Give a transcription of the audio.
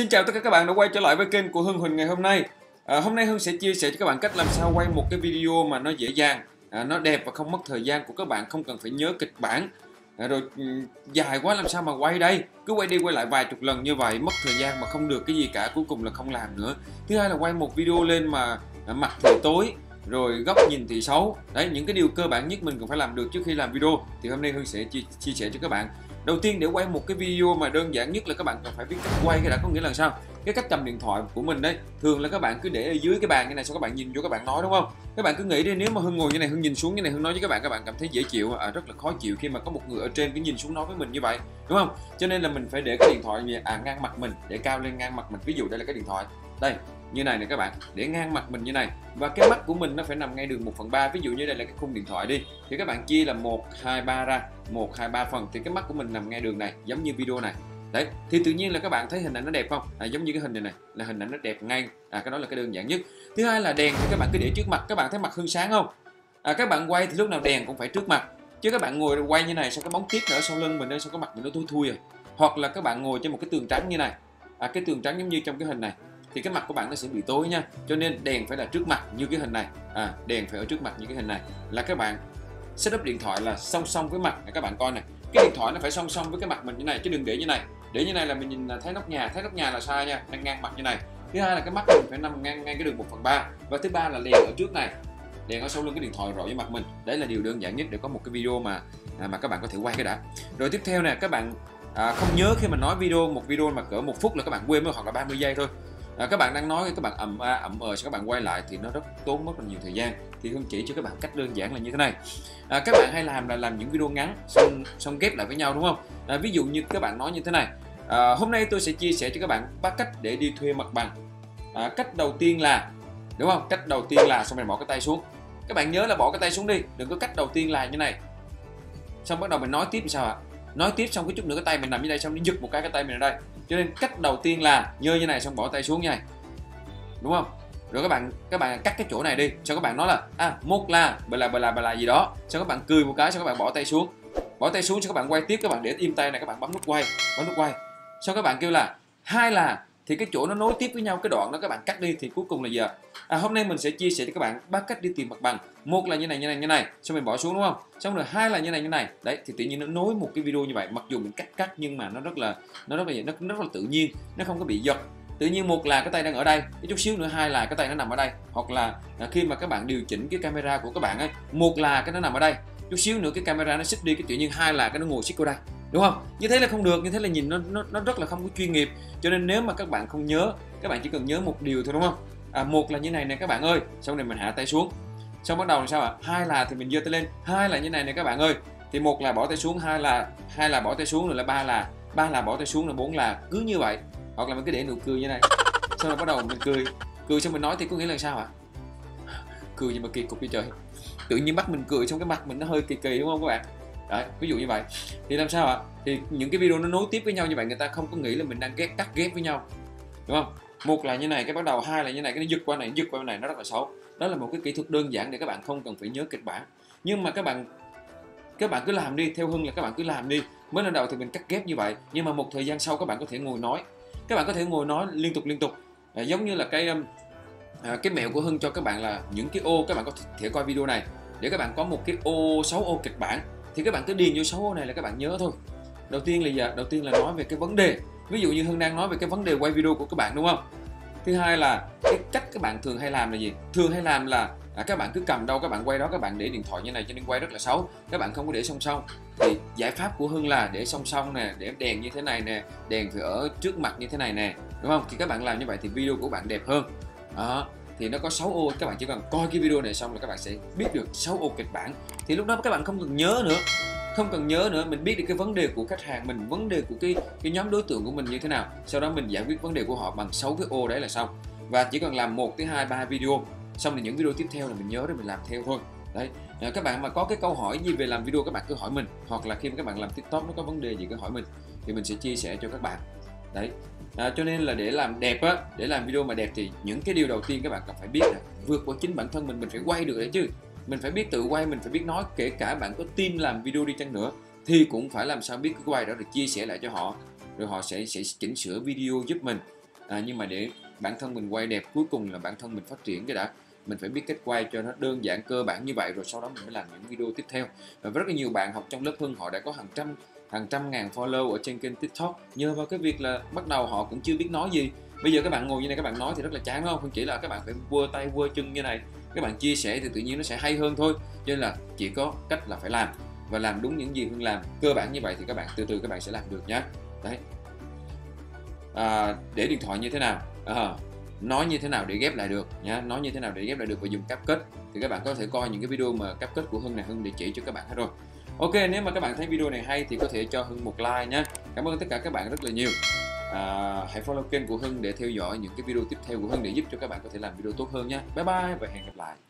Xin chào tất cả các bạn đã quay trở lại với kênh của Hưng Huỳnh ngày hôm nay. Hôm nay Hưng sẽ chia sẻ cho các bạn cách làm sao quay một cái video mà nó dễ dàng, nó đẹp và không mất thời gian của các bạn, không cần phải nhớ kịch bản. Rồi dài quá làm sao mà quay đây, cứ quay đi quay lại vài chục lần như vậy, mất thời gian mà không được cái gì cả, cuối cùng là không làm nữa. Thứ hai là quay một video lên mà mặt thì tối, rồi góc nhìn thì xấu. Đấy, những cái điều cơ bản nhất mình cần phải làm được trước khi làm video thì hôm nay Hưng sẽ chia sẻ cho các bạn. Đầu tiên để quay một cái video mà đơn giản nhất là các bạn cần phải biết cách quay cái đã, có nghĩa là sao? Cái cách cầm điện thoại của mình đấy, thường là các bạn cứ để ở dưới cái bàn như này, sau các bạn nhìn vô các bạn nói, đúng không? Các bạn cứ nghĩ đi, nếu mà Hưng ngồi như này, Hưng nhìn xuống như này, Hưng nói với các bạn cảm thấy dễ chịu, rất là khó chịu khi mà có một người ở trên cứ nhìn xuống nói với mình như vậy, đúng không? Cho nên là mình phải để cái điện thoại như ngang mặt mình, để cao lên ngang mặt mình. Ví dụ đây là cái điện thoại, đây như này này các bạn, để ngang mặt mình như này, và cái mắt của mình nó phải nằm ngay đường 1/3. Ví dụ như đây là cái khung điện thoại đi, thì các bạn chia là 1, 2, 3 ra, 1, 2, 3 phần, thì cái mắt của mình nằm ngay đường này, giống như video này. Đấy, thì tự nhiên là các bạn thấy hình ảnh nó đẹp không? Giống như cái hình này này là hình ảnh nó đẹp ngay. Cái đó là cái đơn giản nhất. Thứ hai là đèn thì các bạn cứ để trước mặt. Các bạn thấy mặt Hưng sáng không? Các bạn quay thì lúc nào đèn cũng phải trước mặt. Chứ các bạn ngồi quay như này, xong cái bóng tiếp nữa sau lưng mình đây, xong cái mặt mình nó thui thui rồi. Hoặc là các bạn ngồi trên một cái tường trắng như này, cái tường trắng giống như trong cái hình này, thì cái mặt của bạn nó sẽ bị tối nha. Cho nên đèn phải là trước mặt như cái hình này, đèn phải ở trước mặt như cái hình này. Là các bạn setup điện thoại là song song với mặt. Các bạn coi này, cái điện thoại nó phải song song với cái mặt mình như này, chứ đừng để như này. Để như này là mình nhìn thấy nóc nhà, thấy nóc nhà là sai nha, đang ngang mặt như này. Thứ hai là cái mắt mình phải nằm ngang ngay cái đường 1/3, và thứ ba là đèn ở trước này, đèn ở sau lưng cái điện thoại rõ với mặt mình. Đấy là điều đơn giản nhất để có một cái video mà các bạn có thể quay cái đã. Rồi tiếp theo nè, các bạn không nhớ khi mà nói một video mà cỡ 1 phút là các bạn quên mất, hoặc là 30 giây thôi. Các bạn đang nói các bạn ậm ờ các bạn quay lại thì nó rất tốn mất là nhiều thời gian. Thì Hưng chỉ cho các bạn cách đơn giản là như thế này. Các bạn hay làm là làm những video ngắn xong ghép lại với nhau, đúng không? Ví dụ như các bạn nói như thế này, hôm nay tôi sẽ chia sẻ cho các bạn 3 cách để đi thuê mặt bằng. Cách đầu tiên là, đúng không? Cách đầu tiên là, xong rồi bỏ cái tay xuống. Các bạn nhớ là bỏ cái tay xuống đi, đừng có cách đầu tiên là như này. Xong bắt đầu mình nói tiếp sao ạ? Nói tiếp xong cái chút nữa cái tay mình nằm như đây, xong nó giật một cái tay mình ở đây. Cho nên cách đầu tiên là nhơ như này, xong bỏ tay xuống như này, đúng không? Rồi các bạn cắt cái chỗ này đi, xong các bạn nói là một là bla bla gì đó, xong các bạn cười một cái, xong các bạn bỏ tay xuống, xong các bạn quay tiếp, các bạn để im tay này, các bạn bấm nút quay, xong các bạn kêu là hai là, thì cái chỗ nó nối tiếp với nhau, cái đoạn đó các bạn cắt đi. Thì cuối cùng là giờ hôm nay mình sẽ chia sẻ cho các bạn 3 cách đi tìm mặt bằng. Một là như này, xong mình bỏ xuống, đúng không? Xong rồi hai là như này. Đấy, thì tự nhiên nó nối một cái video như vậy, mặc dù mình cắt nhưng mà nó rất là tự nhiên, nó không có bị giật. Tự nhiên một là cái tay đang ở đây, cái chút xíu nữa hai là cái tay nó nằm ở đây, hoặc là khi mà các bạn điều chỉnh cái camera của các bạn ấy, một là cái nó nằm ở đây, chút xíu nữa cái camera nó xích đi, cái tự nhiên hai là cái nó ngồi xích vô đây, đúng không? Như thế là không được, như thế là nhìn nó rất là không có chuyên nghiệp. Cho nên nếu mà các bạn không nhớ, các bạn chỉ cần nhớ một điều thôi, đúng không? Một là như này nè các bạn ơi, xong rồi mình hạ tay xuống, xong bắt đầu là sao ạ? Hai là thì mình giơ tay lên, hai là như này nè các bạn ơi, thì một là bỏ tay xuống, hai là bỏ tay xuống, rồi là ba là bỏ tay xuống, rồi bốn là cứ như vậy. Hoặc là mình cứ để nụ cười như này, xong rồi bắt đầu mình cười xong mình nói, thì có nghĩa là sao ạ? Cười nhưng mà kỳ cục đi trời, tự nhiên bắt mình cười xong cái mặt mình nó hơi kỳ, đúng không các bạn? Đấy, ví dụ như vậy. Thì làm sao ạ? Thì những cái video nó nối tiếp với nhau như vậy, người ta không có nghĩ là mình đang cắt ghép với nhau, đúng không? Một là như này cái bắt đầu, hai là như này cái nó giật qua này, nó rất là xấu. Đó là một cái kỹ thuật đơn giản để các bạn không cần phải nhớ kịch bản, nhưng mà các bạn cứ làm đi. Theo Hưng là các bạn cứ làm đi. Mới lần đầu thì mình cắt ghép như vậy, nhưng mà một thời gian sau các bạn có thể ngồi nói, liên tục. Giống như là cái mẹo của Hưng cho các bạn là những cái ô, các bạn có thể coi video này để các bạn có một cái ô 6 ô kịch bản, thì các bạn cứ điền vô 6 ô này là các bạn nhớ thôi. Đầu tiên là nói về cái vấn đề, ví dụ như Hưng đang nói về cái vấn đề quay video của các bạn, đúng không? Thứ hai là cái cách các bạn thường hay làm là gì? Thường hay làm là các bạn cứ cầm đâu các bạn quay đó, các bạn để điện thoại như này cho nên quay rất là xấu, các bạn không có để song song. Thì giải pháp của Hưng là để song song nè, để đèn như thế này nè, đèn phải ở trước mặt như thế này nè, đúng không? Thì các bạn làm như vậy thì video của bạn đẹp hơn đó. Thì nó có 6 ô, các bạn chỉ cần coi cái video này xong là các bạn sẽ biết được 6 ô kịch bản. Thì lúc đó các bạn không cần nhớ nữa, mình biết được cái vấn đề của khách hàng mình, vấn đề của cái nhóm đối tượng của mình như thế nào, sau đó mình giải quyết vấn đề của họ bằng 6 cái ô đấy là xong. Và chỉ cần làm 1 tới 2, 3 video, xong thì những video tiếp theo là mình nhớ rồi mình làm theo thôi. Đấy, các bạn mà có cái câu hỏi gì về làm video các bạn cứ hỏi mình, hoặc là khi mà các bạn làm TikTok nó có vấn đề gì cứ hỏi mình thì mình sẽ chia sẻ cho các bạn. Đấy, cho nên là để làm đẹp á, để làm video mà đẹp thì những cái điều đầu tiên các bạn cần phải biết là vượt qua chính bản thân mình phải quay được đấy chứ. Mình phải biết tự quay, mình phải biết nói, kể cả bạn có tin làm video đi chăng nữa thì cũng phải làm sao biết cái quay đó rồi chia sẻ lại cho họ, rồi họ sẽ chỉnh sửa video giúp mình. Nhưng mà để bản thân mình quay đẹp, cuối cùng là bản thân mình phát triển cái đã. Mình phải biết cách quay cho nó đơn giản cơ bản như vậy, rồi sau đó mình mới làm những video tiếp theo. Và rất là nhiều bạn học trong lớp Hưng họ đã có hàng trăm ngàn follow ở trên kênh TikTok nhờ vào cái việc là bắt đầu họ cũng chưa biết nói gì. Bây giờ các bạn ngồi như này các bạn nói thì rất là chán, đúng không? Không chỉ là các bạn phải quơ tay quơ chân như này, các bạn chia sẻ thì tự nhiên nó sẽ hay hơn thôi. Cho nên là chỉ có cách là phải làm, và làm đúng những gì Hưng làm cơ bản như vậy thì các bạn từ từ các bạn sẽ làm được nhé. Đấy, để điện thoại như thế nào, nói như thế nào để ghép lại được nhé, nói như thế nào để ghép lại được, và dùng CapCut thì các bạn có thể coi những cái video mà CapCut của Hưng này, Hưng để chỉ cho các bạn hết rồi. Ok, nếu mà các bạn thấy video này hay thì có thể cho Hưng một like nhé. Cảm ơn tất cả các bạn rất là nhiều. Hãy follow kênh của Hưng để theo dõi những cái video tiếp theo của Hưng để giúp cho các bạn có thể làm video tốt hơn nhé. Bye bye và hẹn gặp lại.